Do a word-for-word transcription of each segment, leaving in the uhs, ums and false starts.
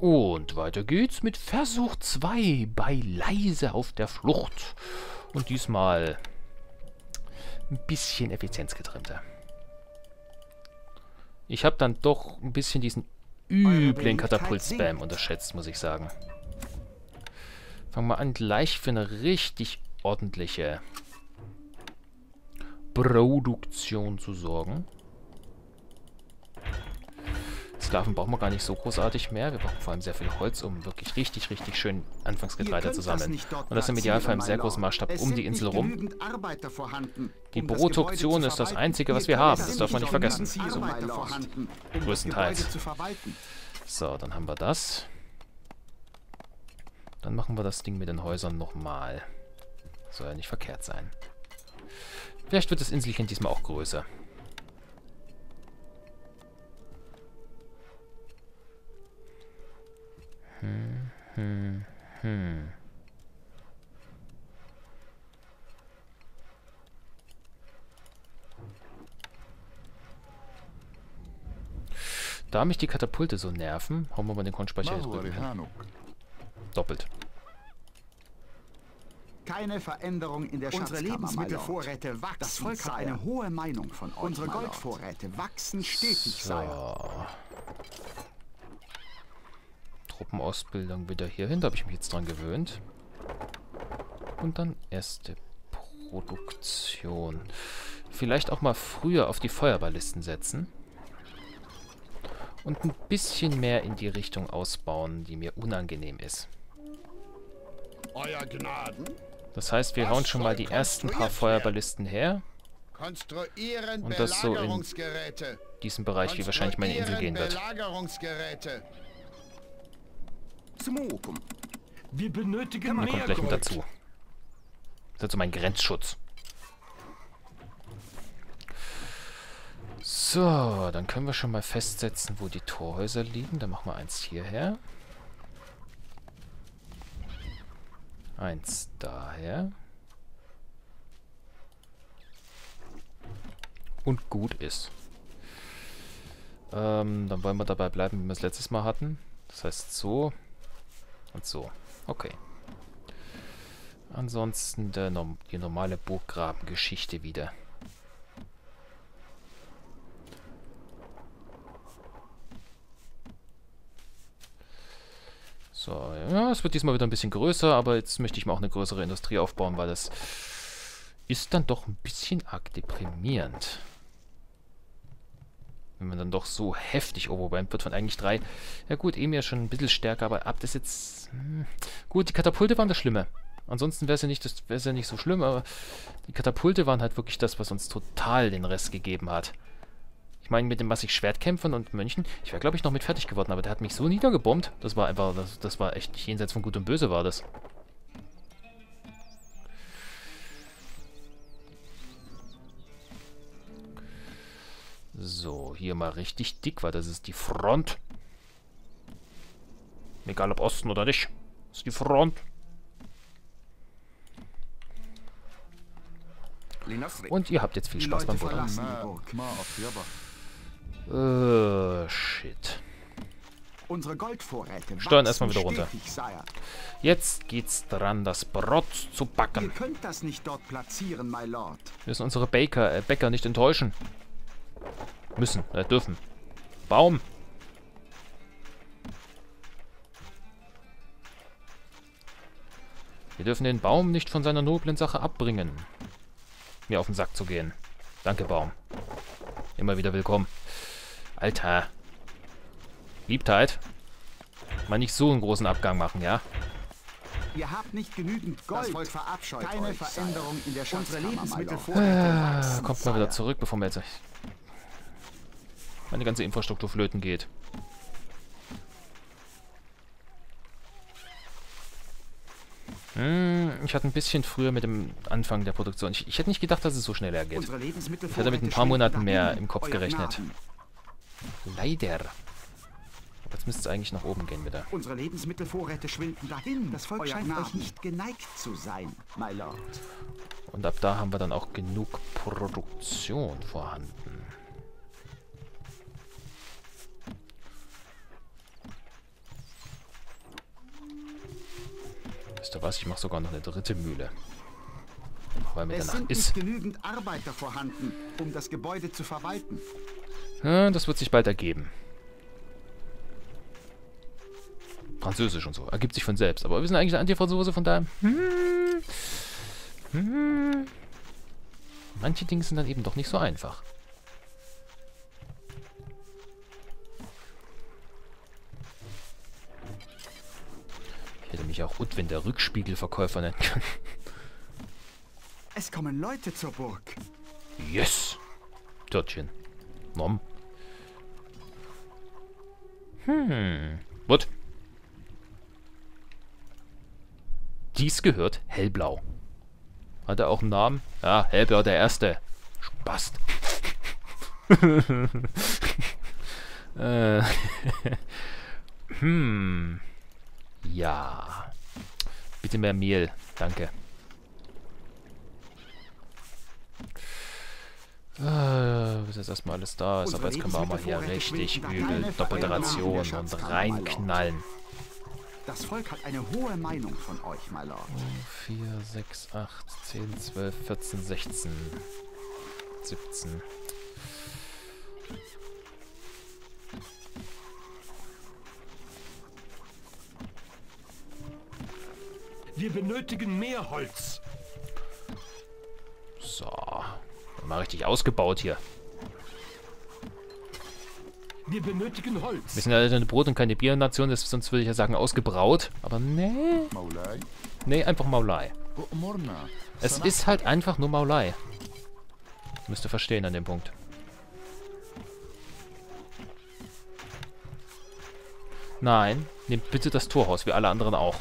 Und weiter geht's mit Versuch zwei bei Leise auf der Flucht. Und diesmal ein bisschen effizienzgetrimmter. Ich habe dann doch ein bisschen diesen üblen Katapult-Spam unterschätzt, muss ich sagen. Fangen wir an gleich für eine richtig ordentliche Produktion zu sorgen. Sklaven brauchen wir gar nicht so großartig mehr. Wir brauchen vor allem sehr viel Holz, um wirklich richtig, richtig schön Anfangsgetreide zu sammeln. Und das im Idealfall im sehr großen Maßstab um die Insel rum. Die Produktion ist das Einzige, was wir haben. Das darf man nicht vergessen. Größtenteils. So, dann haben wir das. Dann machen wir das Ding mit den Häusern nochmal. Soll ja nicht verkehrt sein. Vielleicht wird das Inselchen diesmal auch größer. Hm, hm, hm. Da mich die Katapulte so nerven, hauen wir mal den Kornspeicher hier drüben hin. Doppelt. Keine Veränderung in der Schatzkammer. Unsere Lebensmittelvorräte wachsen. Das Volk hat eine hohe Meinung von euch. Unsere Goldvorräte wachsen stetig. So. Truppenausbildung wieder hier hin. Da habe ich mich jetzt dran gewöhnt. Und dann erste Produktion. Vielleicht auch mal früher auf die Feuerballisten setzen. Und ein bisschen mehr in die Richtung ausbauen, die mir unangenehm ist. Euer Gnaden. Das heißt, wir hauen schon mal die ersten paar Feuerballisten her. Und das so in diesem Bereich, wie wahrscheinlich meine Insel gehen wird. Wir benötigen mehr Gold. Kommt gleich mit dazu. Das ist also mein Grenzschutz. So, dann können wir schon mal festsetzen, wo die Torhäuser liegen. Dann machen wir eins hierher. Eins daher. Und gut ist. Ähm, dann wollen wir dabei bleiben, wie wir es letztes Mal hatten. Das heißt so und so. Okay. Ansonsten der, die normale Burggrabengeschichte wieder. So, ja, es wird diesmal wieder ein bisschen größer, aber jetzt möchte ich mal auch eine größere Industrie aufbauen, weil das ist dann doch ein bisschen arg deprimierend. Wenn man dann doch so heftig overwhelmed wird von eigentlich drei. Ja gut, Emir schon ein bisschen stärker, aber ab das jetzt... Hm. Gut, die Katapulte waren das Schlimme. Ansonsten wäre es ja nicht, das wäre ja nicht so schlimm, aber die Katapulte waren halt wirklich das, was uns total den Rest gegeben hat. Ich meine, mit dem massig Schwertkämpfern und Mönchen, ich wäre, glaube ich, noch mit fertig geworden, aber der hat mich so niedergebombt. Das war einfach, das, das war echt jenseits von Gut und Böse war das. So, hier mal richtig dick, weil das ist die Front. Egal ob Osten oder nicht, das ist die Front. Und ihr habt jetzt viel Spaß beim Buddha. Äh, shit. Steuern erstmal wieder runter. Jetzt geht's dran, das Brot zu backen. Wir müssen unsere Baker, äh, Bäcker nicht enttäuschen. Müssen, äh, dürfen. Baum. Wir dürfen den Baum nicht von seiner noblen Sache abbringen. Mir auf den Sack zu gehen. Danke, Baum. Immer wieder willkommen. Alter. Liebtheit. Mal nicht so einen großen Abgang machen, ja? Ihr habt nicht genügend Gold. Das Volk verabscheut euch. Keine Veränderung in der Schatzkammer. Kommt mal wieder zurück, bevor mir jetzt meine ganze Infrastruktur flöten geht. Ich hatte ein bisschen früher mit dem Anfang der Produktion. Ich, ich hätte nicht gedacht, dass es so schnell hergeht. Ich hätte mit ein paar Monaten mehr im Kopf gerechnet. Leider. Jetzt müsste es eigentlich nach oben gehen wieder. Unsere Lebensmittelvorräte schwinden dahin. Das Volk scheint euch nicht geneigt zu sein, my lord. Und ab da haben wir dann auch genug Produktion vorhanden. Wisst ihr was? Ich mache sogar noch eine dritte Mühle. Weil mit der Nacht ist. Es sind nicht genügend Arbeiter vorhanden, um das Gebäude zu verwalten. Ja, das wird sich bald ergeben. Französisch und so. Ergibt sich von selbst. Aber wir sind eigentlich eine Anti-Franzose, von daher... Hm, hm. Manche Dinge sind dann eben doch nicht so einfach. Ich hätte mich auch Utwin, der Rückspiegelverkäufer, nennen können. Es kommen Leute zur Burg. Yes! Törtchen. Nom. Hm. What? Dies gehört Hellblau. Hat er auch einen Namen? Ja, Hellblau der Erste. Spaß. äh. Hm. Ja. Bitte mehr Mehl. Danke. Uh, bis jetzt erstmal alles da ist, aber jetzt können wir auch mal hier richtig übel doppelte Ration und reinknallen. Das Volk hat eine hohe Meinung von euch, my Lord. vier, sechs, acht, zehn, zwölf, vierzehn, sechzehn, siebzehn. Wir benötigen mehr Holz. So. Mal richtig ausgebaut hier. Wir benötigen Holz. Wir sind ja eine Brot- und keine Biernation, sonst würde ich ja sagen ausgebraut. Aber nee. Maulei. Nee, einfach Maulei. Es ist halt einfach nur Maulei. Müsst ihr verstehen an dem Punkt. Nein, nehmt bitte das Torhaus, wie alle anderen auch.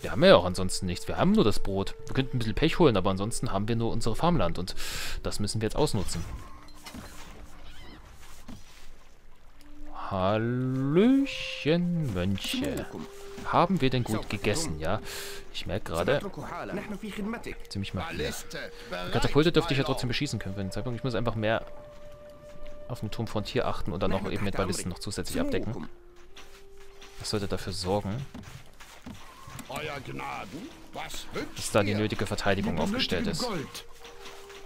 Wir haben ja auch ansonsten nichts. Wir haben nur das Brot. Wir könnten ein bisschen Pech holen, aber ansonsten haben wir nur unsere Farmland. Und das müssen wir jetzt ausnutzen. Hallöchen, Mönche. Haben wir denn gut gegessen, ja? Ich merke gerade... Ziemlich mal hier. Die Katapulte dürfte ich ja trotzdem beschießen können für den Zeitpunkt. Ich muss einfach mehr auf den Turm Frontier achten und dann noch eben mit Ballisten noch zusätzlich abdecken. Das sollte dafür sorgen... Euer Gnaden, was wünscht dass da die nötige Verteidigung aufgestellt ist. Gold.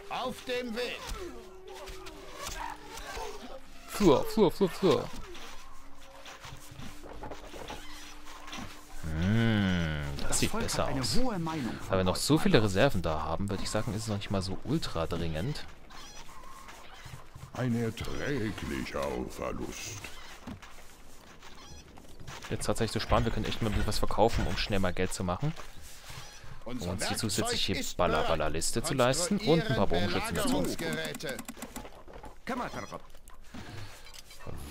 Auf dem Weg. Flur, Flur, Flur, Flur. Mmh, das, das sieht Volk besser aus. Da wir noch so viele Reserven da haben, würde ich sagen, ist es noch nicht mal so ultra dringend. Ein erträglicher Verlust. Jetzt tatsächlich zu sparen. Wir können echt mal ein bisschen was verkaufen, um schnell mal Geld zu machen. Um uns die zusätzliche Baller-Baller-Liste zu leisten. Und ein paar Bogenschützen dazu.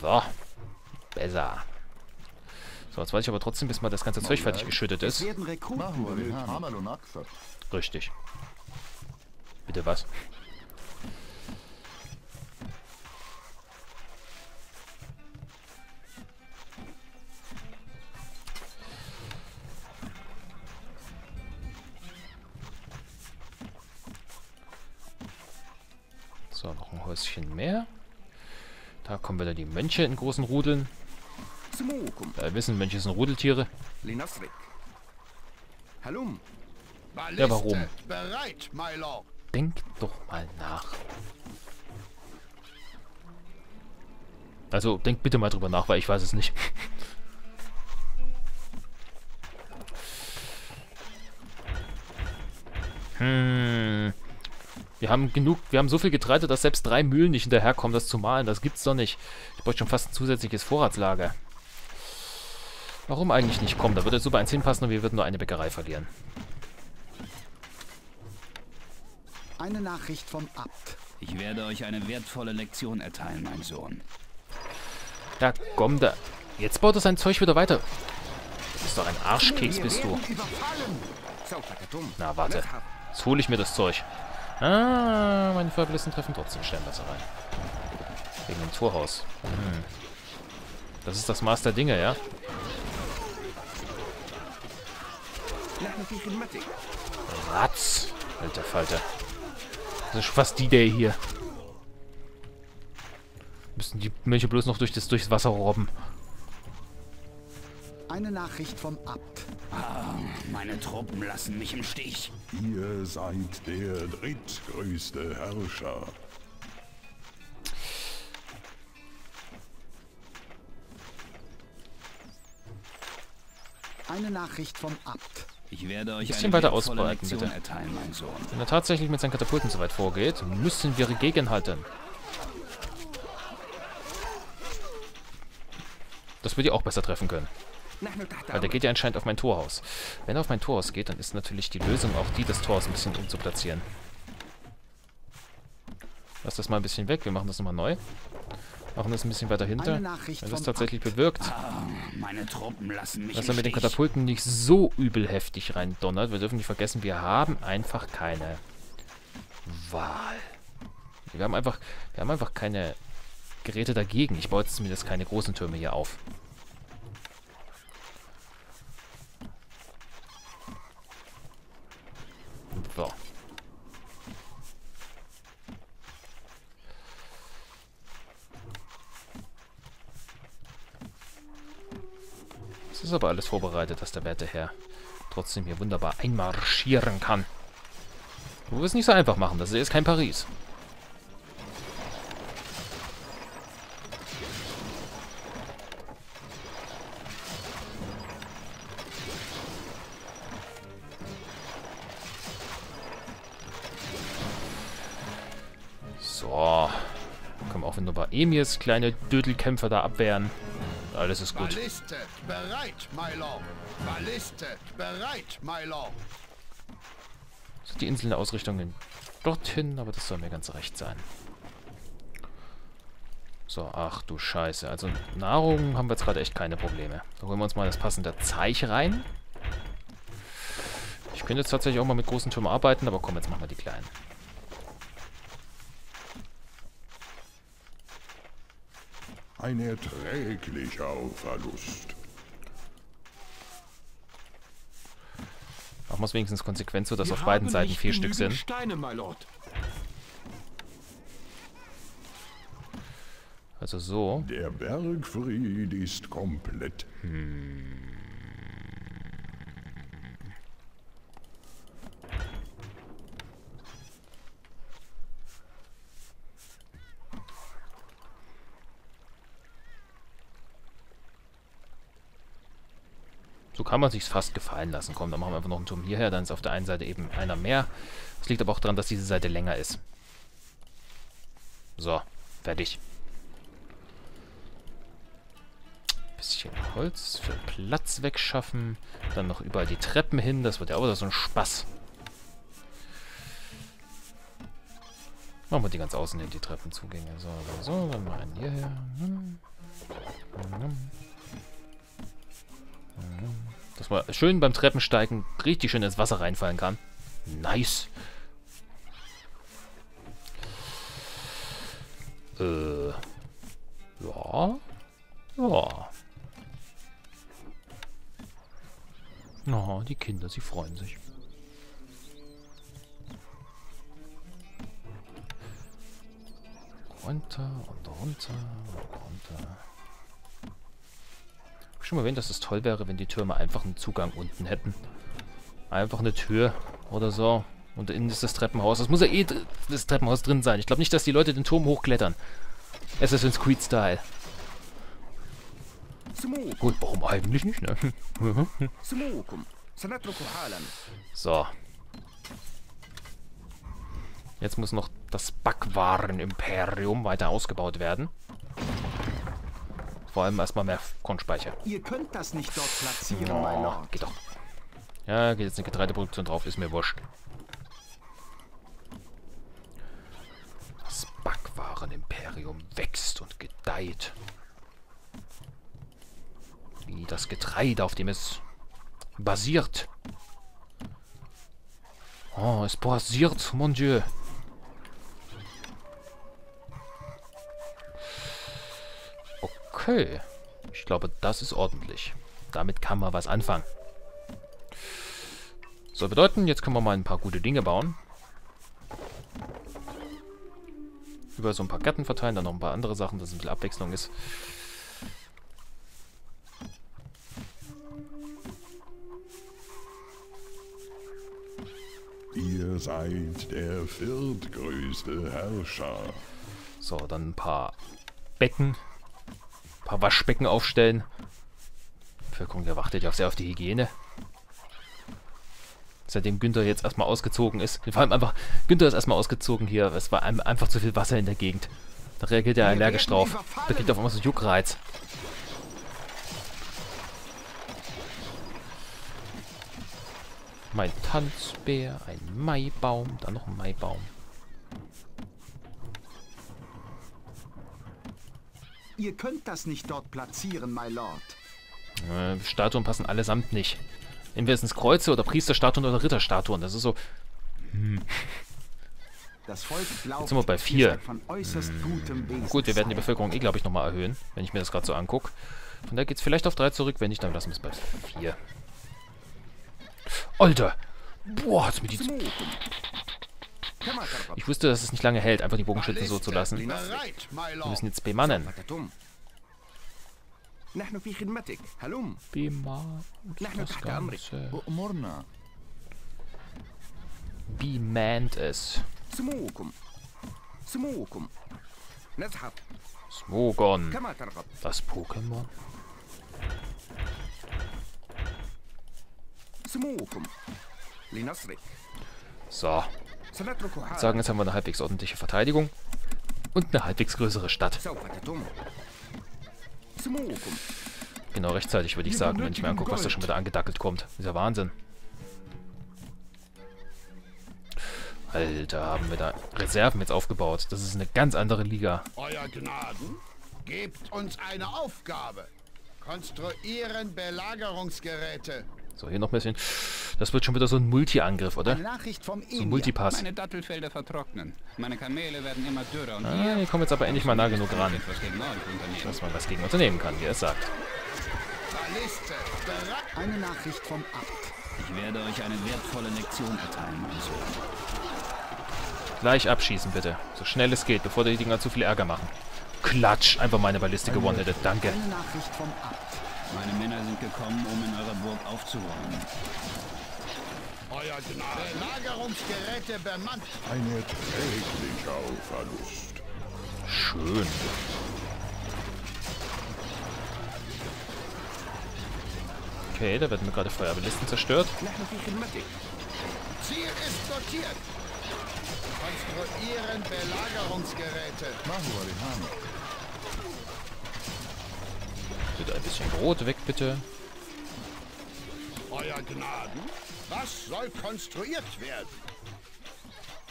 So. Besser. So, jetzt weiß ich aber trotzdem, bis mal das ganze Zeug fertig geschüttet ist. Richtig. Bitte was? So, noch ein Häuschen mehr. Da kommen wieder die Mönche in großen Rudeln. Wir wissen, Mönche sind Rudeltiere. Ja, warum? Denkt doch mal nach. Also, denkt bitte mal drüber nach, weil ich weiß es nicht. Hm... Wir haben genug, wir haben so viel Getreide, dass selbst drei Mühlen nicht hinterherkommen, das zu mahlen. Das gibt's doch nicht. Ich bräuchte schon fast ein zusätzliches Vorratslager. Warum eigentlich nicht? Komm, da würde super eins hinpassen und wir würden nur eine Bäckerei verlieren. Eine Nachricht vom Abt. Ich werde euch eine wertvolle Lektion erteilen, mein Sohn. Da komm da. Jetzt baut er sein Zeug wieder weiter. Das ist doch ein Arschkeks, bist du. Na, warte. Jetzt hole ich mir das Zeug. Ah, meine Verblässen treffen trotzdem Sternwasser rein. Wegen dem Torhaus. Hm. Das ist das Maß der Dinge, ja? Ratz! Alter Falter. Das ist fast die Day hier. Müssen die Mönche bloß noch durch das, durchs Wasser robben. Eine Nachricht vom Abt. Ah, meine Truppen lassen mich im Stich. Ihr seid der drittgrößte Herrscher. Eine Nachricht vom Abt. Ich werde euch ein bisschen weiter ausbreiten, bitte. Erteilen, mein Sohn. Wenn er tatsächlich mit seinen Katapulten so weit vorgeht, müssen wir gegenhalten. Das würde ich auch besser treffen können. Weil der geht ja anscheinend auf mein Torhaus. Wenn er auf mein Torhaus geht, dann ist natürlich die Lösung auch die, das Torhaus ein bisschen umzuplatzieren. Lass das mal ein bisschen weg. Wir machen das nochmal neu. Machen das ein bisschen weiter hinter. Weil das tatsächlich bewirkt, dass er mit den Katapulten nicht so übel heftig reindonnert. Wir dürfen nicht vergessen, wir haben einfach keine Wahl. Wir haben einfach, wir haben einfach keine Geräte dagegen. Ich baue jetzt zumindest keine großen Türme hier auf. So. Es ist aber alles vorbereitet, dass der werte Herr trotzdem hier wunderbar einmarschieren kann. Wo wir es nicht so einfach machen, das ist kein Paris. So. Können wir auch wunderbar Emirs kleine Dödelkämpfer da abwehren. Alles ist gut. Balliste bereit, Mylord. Balliste bereit, Mylord. So, die Inseln der Ausrichtung dorthin, aber das soll mir ganz recht sein. So, ach du Scheiße. Also Nahrung haben wir jetzt gerade echt keine Probleme. Da holen wir uns mal das passende Zeich rein. Ich könnte jetzt tatsächlich auch mal mit großen Türmen arbeiten, aber komm, jetzt machen wir die kleinen. Ein erträglicher Verlust. Machen wir es wenigstens konsequent so, dass wir auf beiden Seiten vier Stück sind. Steine, Mylord. Also so. Der Bergfried ist komplett. Hm. So kann man sich's fast gefallen lassen. Komm, dann machen wir einfach noch einen Turm hierher. Dann ist auf der einen Seite eben einer mehr. Das liegt aber auch daran, dass diese Seite länger ist. So, fertig. Bisschen Holz für Platz wegschaffen. Dann noch überall die Treppen hin. Das wird ja auch so ein Spaß. Machen wir die ganz außen hin, die Treppenzugänge. So, so, so. Dann mal einen hierher. Dass man schön beim Treppensteigen richtig schön ins Wasser reinfallen kann. Nice. Äh. Ja. Ja. Oh, die Kinder, sie freuen sich. Runter und runter und runter. Ich habe schon mal erwähnt, dass es toll wäre, wenn die Türme einfach einen Zugang unten hätten. Einfach eine Tür oder so. Und innen ist das Treppenhaus. Das muss ja eh das Treppenhaus drin sein. Ich glaube nicht, dass die Leute den Turm hochklettern. Assassin's Creed-Style. Gut, warum eigentlich nicht, ne? So. Jetzt muss noch das Backwaren-Imperium weiter ausgebaut werden. Vor allem erstmal mehr Kornspeicher. Ihr könnt das nicht dort platzieren, oh, mein Lord. Geht doch. Ja, geht jetzt eine Getreideproduktion drauf, ist mir wurscht. Das Backwaren-Imperium wächst und gedeiht. Wie das Getreide, auf dem es basiert. Oh, es basiert, mon Dieu. Okay, ich glaube, das ist ordentlich. Damit kann man was anfangen. Soll bedeuten, jetzt können wir mal ein paar gute Dinge bauen. Über so ein paar Gärten verteilen, dann noch ein paar andere Sachen, dass ein bisschen Abwechslung ist. Ihr seid der viertgrößte Herrscher. So, dann ein paar Becken. Ein paar Waschbecken aufstellen. Die Bevölkerung erwartet ja auch sehr auf die Hygiene. Seitdem Günther jetzt erstmal ausgezogen ist. Vor allem einfach, Günther ist erstmal ausgezogen hier. Es war einfach zu viel Wasser in der Gegend. Da reagiert er allergisch drauf. Da kriegt er auf einmal so einen Juckreiz. Mein Tanzbär, ein Maibaum, dann noch ein Maibaum. Ihr könnt das nicht dort platzieren, my Lord. Äh, Statuen passen allesamt nicht. Entweder sind es Kreuze oder Priesterstatuen oder Ritterstatuen. Das ist so. Hm. Das Volk glaubt, jetzt sind wir bei vier. Von äußerst gutem Wesen. Gut, wir werden die Bevölkerung eh, glaube ich, nochmal erhöhen, wenn ich mir das gerade so angucke. Von daher geht es vielleicht auf drei zurück, wenn nicht, dann lassen wir es bei vier. Alter! Boah, hat's mir die... Ich wusste, dass es nicht lange hält, einfach die Bogenschützen so zu lassen. Wir müssen jetzt bemannen. Bemannen das Ganze. Bemannt es. Smogon. Das Pokémon. So. Ich würde sagen, jetzt haben wir eine halbwegs ordentliche Verteidigung und eine halbwegs größere Stadt. Genau rechtzeitig, würde ich sagen, wenn ich mir angucke, was da schon wieder angedackelt kommt. Dieser Wahnsinn. Alter, haben wir da Reserven jetzt aufgebaut. Das ist eine ganz andere Liga. Euer Gnaden, gebt uns eine Aufgabe. Konstruieren Belagerungsgeräte. So, hier noch ein bisschen. Das wird schon wieder so ein Multi-Angriff, oder? So ein Multipass. Meine Dattelfelder vertrocknen. Meine Kamele werden immer dürrer und ah, wir kommen jetzt aber endlich mal nah genug ran, dass man was gegen unternehmen kann, wie er es sagt. Eine Nachricht vom Abt. Ich werde euch eine wertvolle Lektion erteilen. Gleich abschießen, bitte. So schnell es geht, bevor die Dinger zu viel Ärger machen. Klatsch! Einfach meine Balliste gewonnen hätte. Danke. Eine Nachricht vom Abt. Meine Männer sind gekommen, um in eurer Burg aufzuräumen. Euer Gnade. Belagerungsgeräte bemannt. Ein erträglicher Verlust. Schön. Okay, da werden mir gerade Feuerballisten zerstört. Ziel ist notiert. Konstruieren Belagerungsgeräte. Machen wir die Hammer. Bitte ein bisschen Brot weg, bitte. Euer Gnaden, was soll konstruiert werden?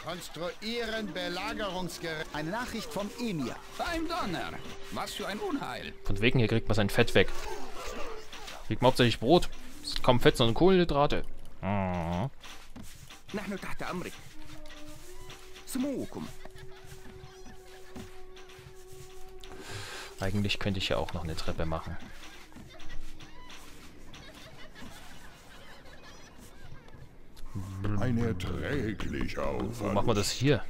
Konstruieren Belagerungsgeräte. Eine Nachricht vom Emir. Beim Donner. Was für ein Unheil. Von wegen hier kriegt man sein Fett weg. Kriegt man hauptsächlich Brot. Es ist kaum Fett, sondern Kohlenhydrate. Mhm. Eigentlich könnte ich ja auch noch eine Treppe machen. Ein erträglicher Aufwand. Wo machen wir das hier?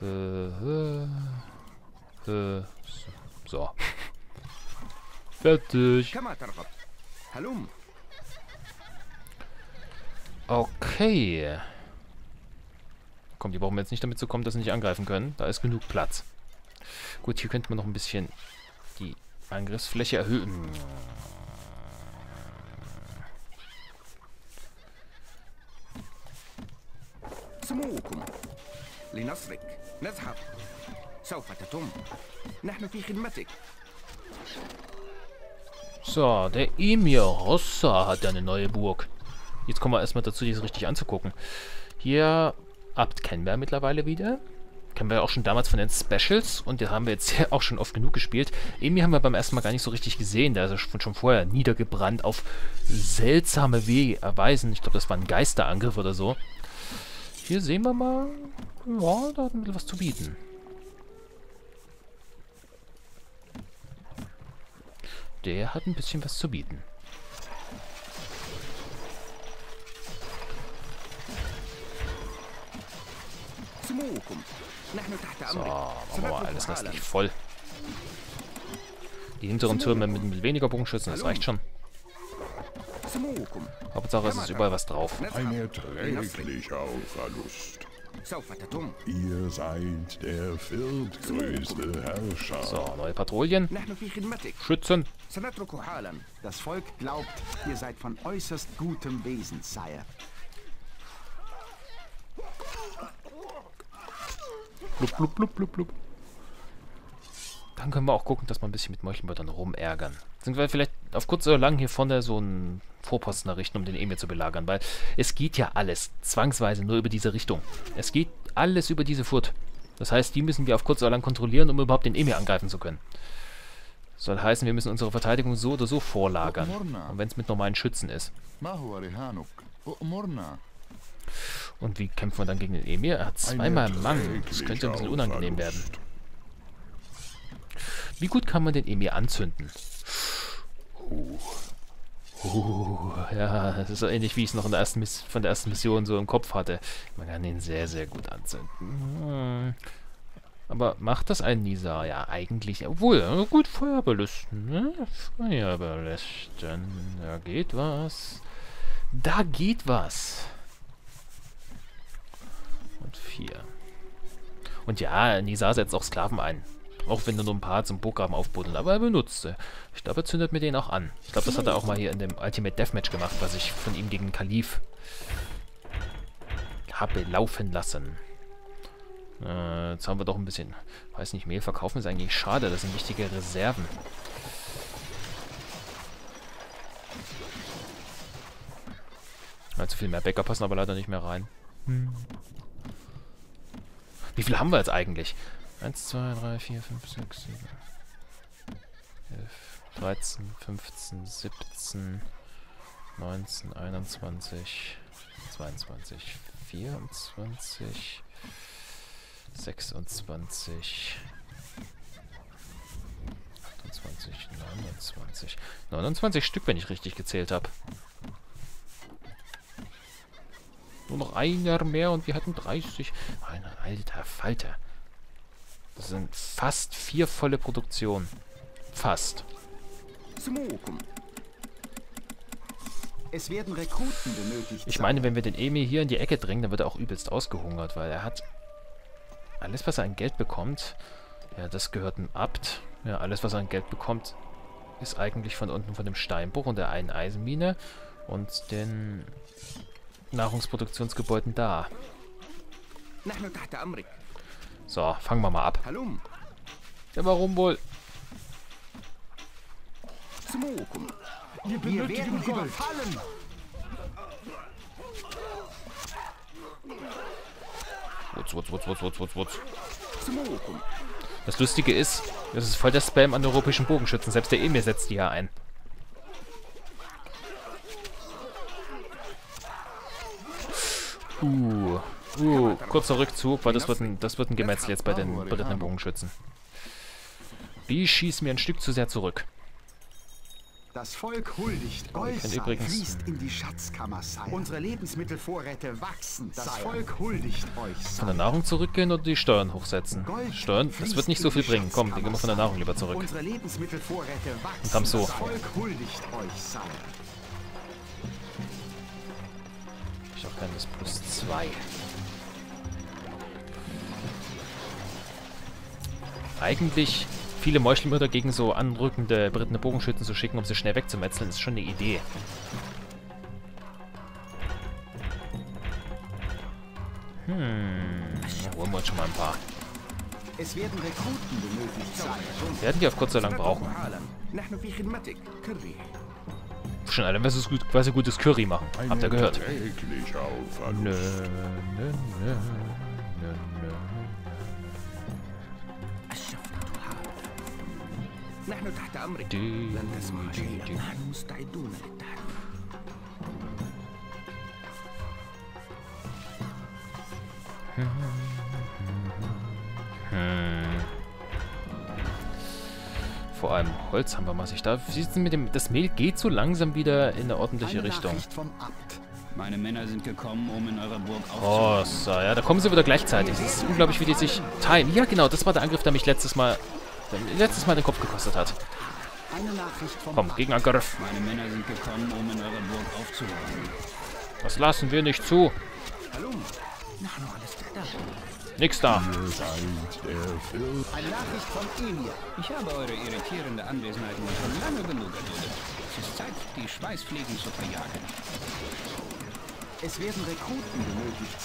Äh, äh, äh, so. Fertig. Okay. Komm, die brauchen wir jetzt nicht damit zu kommen, dass sie nicht angreifen können. Da ist genug Platz. Gut, hier könnte man noch ein bisschen die Angriffsfläche erhöhen. So, der Emir Rossa hat eine neue Burg. Jetzt kommen wir erstmal dazu, die es richtig anzugucken. Hier, Abt kennen wir mittlerweile wieder. Kennen wir auch schon damals von den Specials und den haben wir jetzt auch schon oft genug gespielt. Emir haben wir beim ersten Mal gar nicht so richtig gesehen, da ist er schon vorher niedergebrannt auf seltsame Wege erweisen. Ich glaube, das war ein Geisterangriff oder so. Hier sehen wir mal, ja, da hat man was zu bieten. Der hat ein bisschen was zu bieten. So, machen wir mal alles restlich voll. Die hinteren Türme mit, mit weniger Bogenschützen, das reicht schon. Hauptsache, es ist überall was drauf. Ein erträglicher Verlust. Ihr seid der viertgrößte Herrscher. So, neue Patrouillen. Schützen. Das Volk glaubt, ihr seid von äußerst gutem Wesen, Sire. Blub, blub, blub, blub, blub. Dann können wir auch gucken, dass wir ein bisschen mit Meuchelmördern rumärgern. Sind wir vielleicht auf kurz oder lang hier vorne so einen Vorposten errichten, um den Emir zu belagern, weil es geht ja alles zwangsweise nur über diese Richtung. Es geht alles über diese Furt. Das heißt, die müssen wir auf kurz oder lang kontrollieren, um überhaupt den Emir angreifen zu können. Das soll heißen, wir müssen unsere Verteidigung so oder so vorlagern. Und wenn es mit normalen Schützen ist. Und wie kämpfen wir dann gegen den Emir? Er hat zweimal Mann. Das könnte ein bisschen unangenehm werden. Wie gut kann man den Emir anzünden? Uh. Uh, ja, das ist so ähnlich, wie ich es noch in der ersten Miss von der ersten Mission so im Kopf hatte. Man kann ihn sehr, sehr gut anzünden. Aber macht das ein Nisa? Ja, eigentlich. Obwohl, gut, Feuerbelüsten. Ne? Feuerbelüsten. Da geht was. Da geht was. Und vier. Und ja, Nisa setzt auch Sklaven ein. Auch wenn er nur ein paar zum Burggraben aufbuddeln, aber er benutzt sie. Ich glaube, er zündet mir den auch an. Ich glaube, das hat er auch mal hier in dem Ultimate Deathmatch gemacht, was ich von ihm gegen den Kalif habe laufen lassen. Äh, jetzt haben wir doch ein bisschen... Weiß nicht, Mehl verkaufen ist eigentlich schade. Das sind wichtige Reserven. Allzu viel mehr Bäcker passen aber leider nicht mehr rein. Hm. Wie viel haben wir jetzt eigentlich? eins, zwei, drei, vier, fünf, sechs, sieben, elf, dreizehn, fünfzehn, siebzehn, neunzehn, einundzwanzig, zweiundzwanzig, vierundzwanzig, sechsundzwanzig, neunundzwanzig. neunundzwanzig Stück, wenn ich richtig gezählt habe. Nur noch einer mehr und wir hatten dreißig. Meine alter Falter. Das sind fast vier volle Produktionen. Fast. Es werden Rekruten benötigt. Ich meine, wenn wir den Emir hier in die Ecke drängen, dann wird er auch übelst ausgehungert, weil er hat alles, was er an Geld bekommt, ja, das gehört einem Abt. Ja, alles, was er an Geld bekommt, ist eigentlich von unten von dem Steinbruch und der einen Eisenmine und den Nahrungsproduktionsgebäuden da. So, fangen wir mal ab. Ja, warum wohl? Wir werden überfallen. Wutz, wutz, wutz, wutz, wutz, wutz, wutz. Das Lustige ist, das ist voll der Spam an europäischen Bogenschützen. Selbst der Emir setzt die hier ein. Uh. Uh, kurzer Rückzug, weil das wird ein, das wird ein Gemetzel jetzt bei den britischen Bogenschützen. Die schießen mir ein Stück zu sehr zurück. Das Volk huldigt äußerst, fließt in die Schatzkammer, Sire. Unsere Lebensmittelvorräte wachsen, das Volk huldigt euch, Sire. Von der Nahrung zurückgehen oder die Steuern hochsetzen? Gold Steuern, das wird nicht so viel bringen. Komm, dann gehen wir von der Nahrung lieber zurück. Unsere Lebensmittelvorräte wachsen, und haben so. Das Volk huldigt euch, Sire. Ich auch gerne das plus zwei. Eigentlich viele Meuchelmörder gegen so anrückende berittene Bogenschützen zu schicken, um sie schnell wegzumetzeln, ist schon eine Idee. Hm. Da holen wir uns schon mal ein paar. Es werden Rekruten benötigt sein. Werden die auf kurz oder lang brauchen. Schon alle müssen gut, quasi gutes Curry machen. Habt ihr gehört? Nö, nö, nö. Vor allem Holz haben wir massig da. Siehst du, mit dem das Mehl geht so langsam wieder in eine ordentliche eine Richtung. Vom Abt. Meine Männer sind gekommen, um in eurer Burg aufzunehmen. Oh, so, ja, da kommen sie wieder gleichzeitig. Es ist unglaublich, wie die sich timen. Ja, genau, das war der Angriff, der mich letztes Mal letztes Mal den Kopf gekostet hat. Komm, Gegenangriff. Meine Männer sind gekommen, um in eurer Burg aufzuräumen. Das lassen wir nicht zu. Hallo. Na, noch alles da. Nix da. Eine Nachricht von Emir. Ich habe eure irritierende Anwesenheit nur schon lange genug erduldet. Es ist Zeit, die Schweißfliegen zu verjagen. Es werden Rekruten benötigt.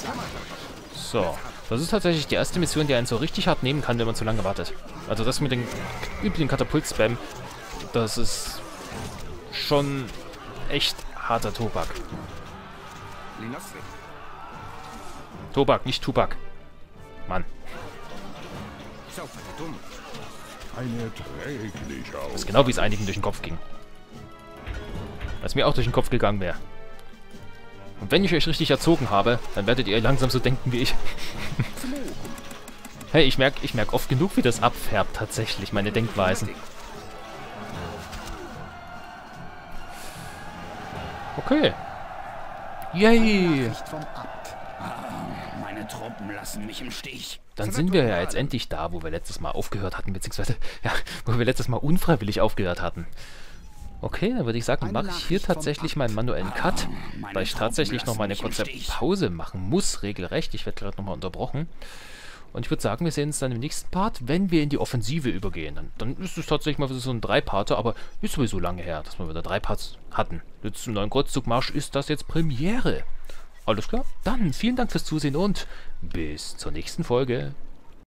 So. Das ist tatsächlich die erste Mission, die einen so richtig hart nehmen kann, wenn man zu lange wartet. Also das mit den üblichen Katapult-Spam, das ist schon echt harter Tobak. Tobak, nicht Tubak. Mann. Das ist genau, wie es einigen durch den Kopf ging. Was mir auch durch den Kopf gegangen wäre. Und wenn ich euch richtig erzogen habe, dann werdet ihr langsam so denken wie ich. Hey, ich merke ich merk oft genug, wie das abfärbt tatsächlich, meine Denkweisen. Okay. Yay! Meine Truppen lassen mich im Stich. Dann sind wir ja jetzt endlich da, wo wir letztes Mal aufgehört hatten, beziehungsweise, ja, wo wir letztes Mal unfreiwillig aufgehört hatten. Okay, dann würde ich sagen, mache ich hier tatsächlich meinen manuellen Cut, weil ich tatsächlich noch meine kurze Pause machen muss, regelrecht. Ich werde gerade nochmal unterbrochen. Und ich würde sagen, wir sehen uns dann im nächsten Part, wenn wir in die Offensive übergehen. Dann, dann ist es tatsächlich mal so ein Drei-Parter, aber ist sowieso lange her, dass wir wieder drei Parts hatten. Jetzt zum neuen Kreuzzugmarsch ist das jetzt Premiere. Alles klar? Dann vielen Dank fürs Zusehen und bis zur nächsten Folge.